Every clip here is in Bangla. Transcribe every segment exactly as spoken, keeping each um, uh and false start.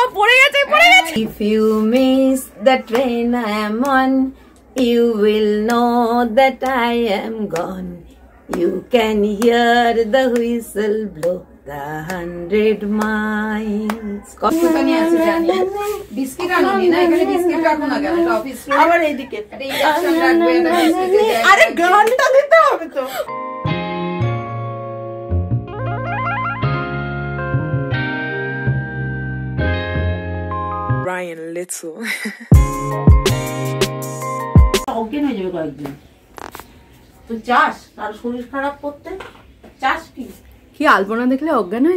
If you miss the train I am on, you will know that I am gone. You can hear the whistle blow the hundred miles. Ryan Little. Okay, no, you got me. So, Josh, our school is cut up with the Joshki. He album on the clock, and I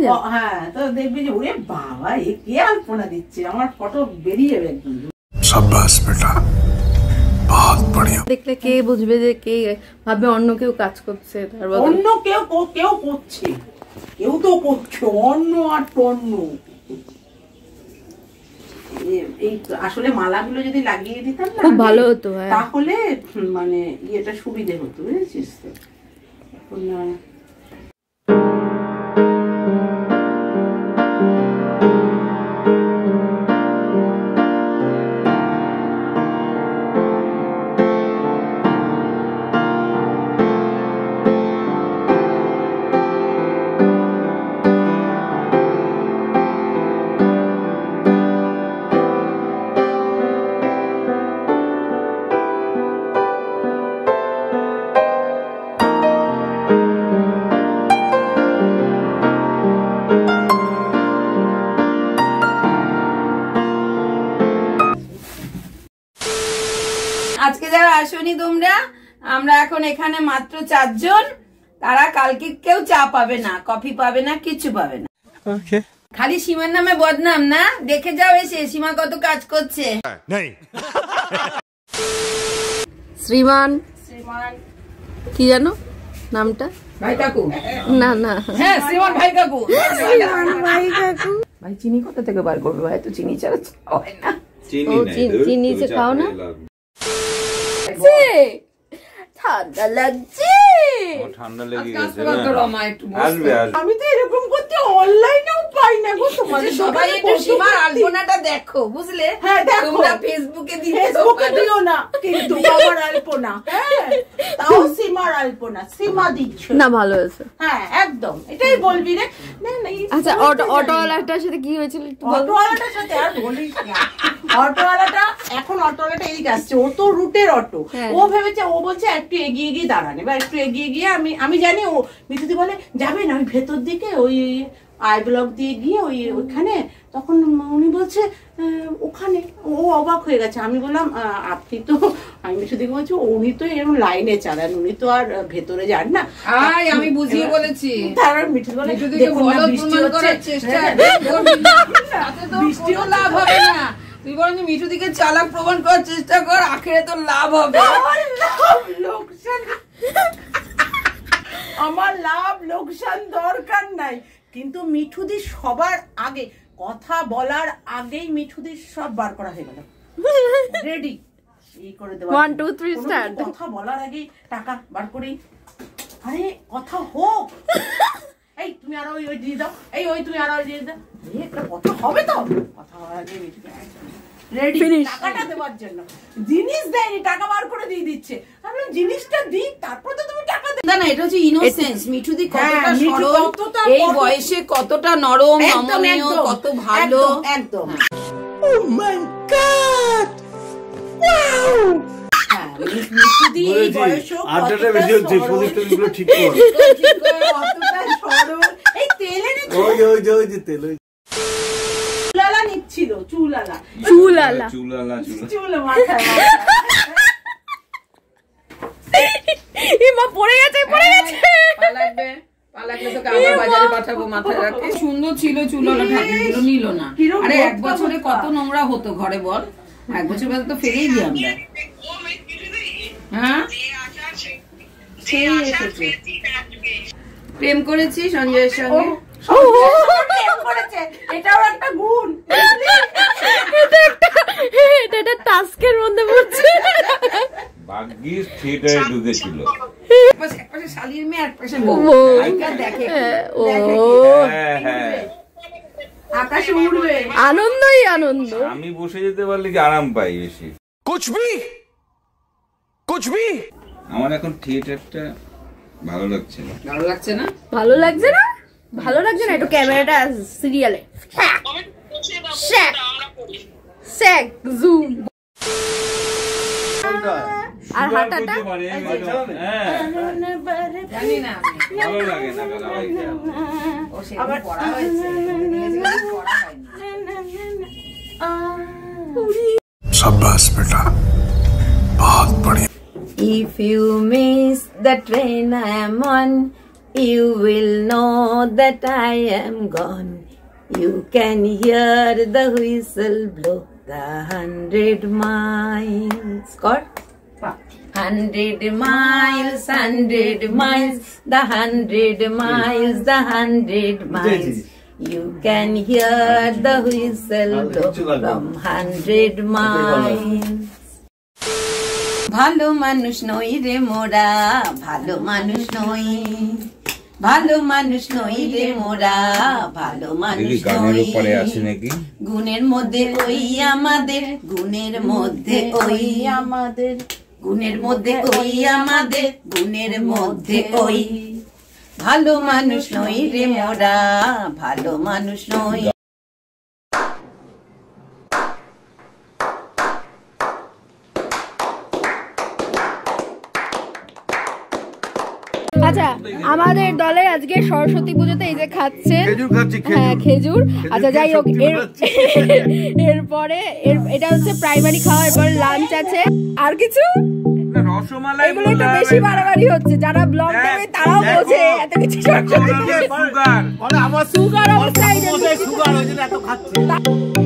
thought they be away. Baba, if he album on the chair, photo very event. Sabas beta. Bath pudding. Take the cave, which was a cave. Have on no cave catch could say there was no cave, cave, coach. You do coach on no at one. আসলে মালাগুলো যদি লাগিয়ে দিতাম না খুব ভালো হতো তাহলে মানে এটা সুবিধা হতো বুঝেছিস তো এখন আজকে যারা আসোনি তোমরা আমরা এখন এখানে মাত্র চারজন তারা কালকে কেউ চা পাবে না কফি পাবে না কিছু পাবে না ওকে খালি সীমার নামে বদনাম না দেখে যাও এসে সীমা কত কাজ করছে নাই শ্রীমান শ্রীমান কি জানো নামটা ভাই কাকু না না হ্যাঁ শ্রীমান ভাই কাকু শ্রীমান ভাই কাকু ভাই চিনি কোথা থেকে বার করবে ভাই তো চিনি ছাড়া হয় না চিনি নাই চিনি সে খাও না ঠান্ডা লাগছে ও ঠান্ডা লেগে গেছে আমি তো এরকম করতে অনলাইনেও পাই না গো তোমাদের সবাই এটা সীমার আলপনাটা দেখো বুঝলে হ্যাঁ দেখো তোমরা ফেসবুকে দিলে ফেসবুকে দিও না কিন্তু আমার আলপনা হ্যাঁ তাও সীমার আলপনা সীমা দিচ্ছ না ভালো আছে হ্যাঁ একদম এটাই বলবি রে না না আচ্ছা অটো অটোওয়ালাটার সাথে কি হয়েছিল একটু বল অটোওয়ালাটার সাথে আর বলিস না অটোওয়ালাটা এখন অটোওয়ালাটা এদিকে আসছে ও তো রুটের অটো ও ভেবেছে ও বলছে একটু এগিয়ে গিয়ে দাঁড়ানে বা একটু এগিয়ে গিয়ে আমি আমি জানি ও মিতুদি বলে যাবে না আমি ভেতর দিকে ওই আই ব্লক দিয়ে গিয়ে ওই ওখানে তখন উনি বলছে ওখানে ও অবাক হয়ে গেছে আমি বললাম আপনি তো আমি মিতুদিকে বলছি উনি তো এরকম লাইনে চালান উনি তো আর ভেতরে যান না আয় আমি বুঝিয়ে বলেছি তারপর মিতুদি বলে মিতুদিকে বলো প্রমাণ করার চেষ্টা তাতে তো কোনো লাভ হবে না তুই বরং মিঠুদিকে চালাক প্রমাণ করার চেষ্টা কর আখেরে তো লাভ হবে আমার লাভ লোকসান দরকার নাই কিন্তু মিঠুদি সবার আগে কথা বলার আগেই মিঠুদি সব বার করা হয়ে গেল রেডি এই করে দেব one two three স্টার্ট কথা বলার আগেই টাকা বার করে আরে কথা হোক এই তুমি আর ওই ওই দিয়ে দাও এই ওই তুমি আর ওই দিয়ে দাও একটা কথা হবে তো কথা আগে মিঠুদি রেডি টাকাটা দেওয়ার জন্য জিনিস দেয়নি টাকা বার করে দিয়ে দিচ্ছে আমরা জিনিসটা দিই তারপর তো তুমি টাকা দাও না না এটা হচ্ছে ইনোসেন্স মিঠুদি কতটা সরল কতটা এই বয়সে কতটা নরম নমনীয় কত ভালো একদম ও মাই গড ওয়াও মিঠুদি এই বয়সে আটটা ভিডিও যে পজিশনগুলো ঠিক করো কতটা সরল এই তেলে নে ওই ওই ওই যে তেল চুলালা নিচ্ছিল চুলালা চুলালা চুলালা চুলা মাথা ইমা পড়ে গেছে পড়ে গেছে পালাবে পালাকে তো কামা বাজারে পাঠাবো মাথা রাখে সুন্দর ছিল চুলালা ঠাকুরগুলো নিল না আরে এক বছরে কত নোংরা হতো ঘরে বল এক বছর পর তো ফেলেই দিই আমরা হ্যাঁ সেই এসেছে প্রেম করেছি সঞ্জয়ের সঙ্গে আকাশ উঠবে আনন্দই আনন্দ। আমি বসে যেতে পারলে কি আরাম পাই বেশি। কুছ ভি কুছ ভি আমার এখন থিয়েটারটা ভালো লাগছে না। ভালো লাগছে না ভালো লাগছে না ভালো লাগছে না একটু ক্যামেরাটা সিরিয়ালে স্যাক জুম আর হাঁটাটা জানি না ভালো লাগে না। ও সে পড়া হয়েছে পড়া হয়নি। शाबाश बेटा बहुत बढ़िया। If you miss the train I am on, you will know that I am gone. You can hear the whistle blow the hundred miles. Scott hundred miles, hundred miles, the hundred miles, the hundred miles. You can hear the whistle from hundred miles. Bhalo manush noi re mora, bhalo manush noi. ভালো মানুষ নই রে মোরা ভালো মানুষ নই। গুণের মধ্যে ওই আমাদের গুণের মধ্যে ওই আমাদের গুণের মধ্যে ওই আমাদের গুণের মধ্যে ওই ভালো মানুষ নই রে মোরা ভালো মানুষ নই। আচ্ছা আমাদের দলে আজকে সরস্বতী পুজোতে এই যে খাচ্ছে খেজুর। আচ্ছা যাই হোক এরপরে এটা হচ্ছে প্রাইমারি খাওয়া, এরপরে লাঞ্চ আছে আর কিছু এগুলো একটু বেশি বাড়াবাড়ি হচ্ছে। যারা ব্লগ দেবে তারাও বোঝে এত কিছু সুগার অবস্থায়